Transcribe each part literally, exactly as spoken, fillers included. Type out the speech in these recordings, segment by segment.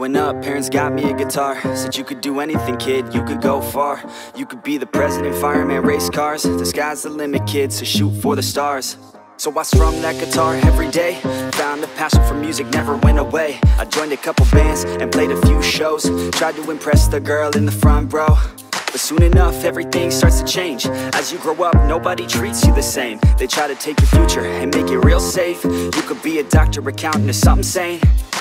Growing up, parents got me a guitar. Said you could do anything, kid, you could go far. You could be the president, fireman, race cars. The sky's the limit, kid, so shoot for the stars. So I strummed that guitar every day. Found the passion for music, never went away. I joined a couple bands and played a few shows. Tried to impress the girl in the front row, but soon enough everything starts to change. As you grow up, nobody treats you the same. They try to take your future and make it real safe. You could be a doctor, accountant, or something sane.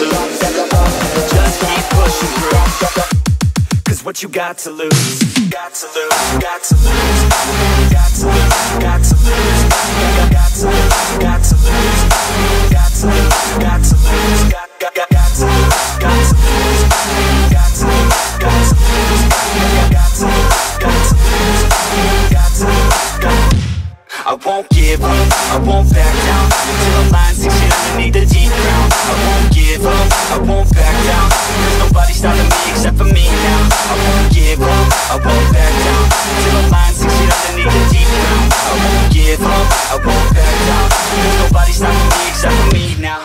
lose. Just keep pushing through. What you got to lose, got to lose, got to lose, got to lose, got to lose, got to lose, got to lose, got to lose, got to lose, got got got got to lose, got to lose, got to lose, got to lose, got to lose, got to lose. I won't give up, I won't back down until the line's hit underneath the deep ground. I won't give up, I won't back down. There's nobody stopping me except for me now. I won't give up, I won't back down till the line's hit underneath the deep ground. I won't give up, I won't back down. There's nobody stopping me except for me now.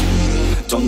Don't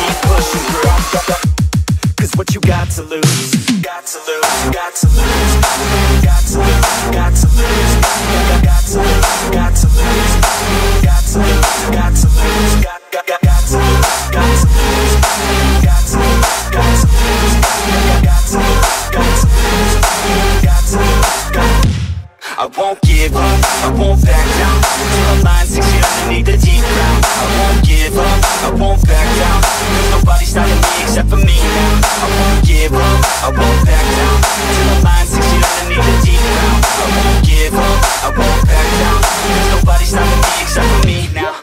keep pushing through. Cause what you got to lose, got to lose, got to lose, got to lose, got to lose, got to lose, got to lose, got to lose. Got to lose, got, got, got, got to lose, got to lose, got to lose, got to lose, got to lose, got to lose, got to lose, got to lose. I won't give up, I won't back down till the line's six feet underneath the deep ground. I won't give up, I won't back down. There's nobody stopping me except for me now. I won't give up, I won't back down till the line's six feet underneath the deep ground. I won't give up, I won't back down. There's nobody stopping me except for me now.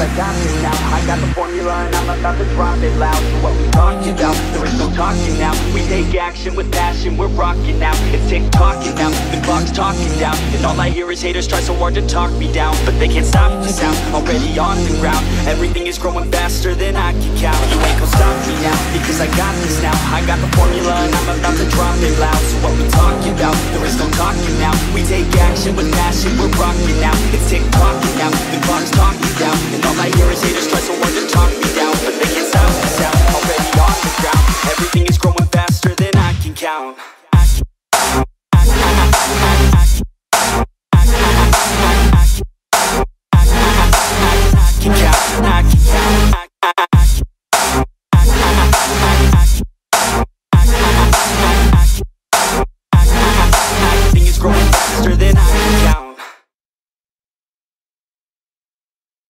I got it now, I got the formula and I'm about to drop it loud. So what we talking about, there is no talking now. We take action with passion, we're rocking now. It's tick-tocking now, the clock's talking down. And all I hear is haters try so hard to talk me down. But they can't stop the sound, already on the ground. Everything is growing faster than I can count. You ain't gonna stop me now, because I got this now. I got the formula and I'm about to drop it loud. So what we talking about, there is no talking now. We take action with passion, we're rocking now. It's tick-tocking now, the clock's talking down. And all I hear is haters try so hard to talk me down. But they can't stop the sound, already on the ground. Everything is growing faster than I can count.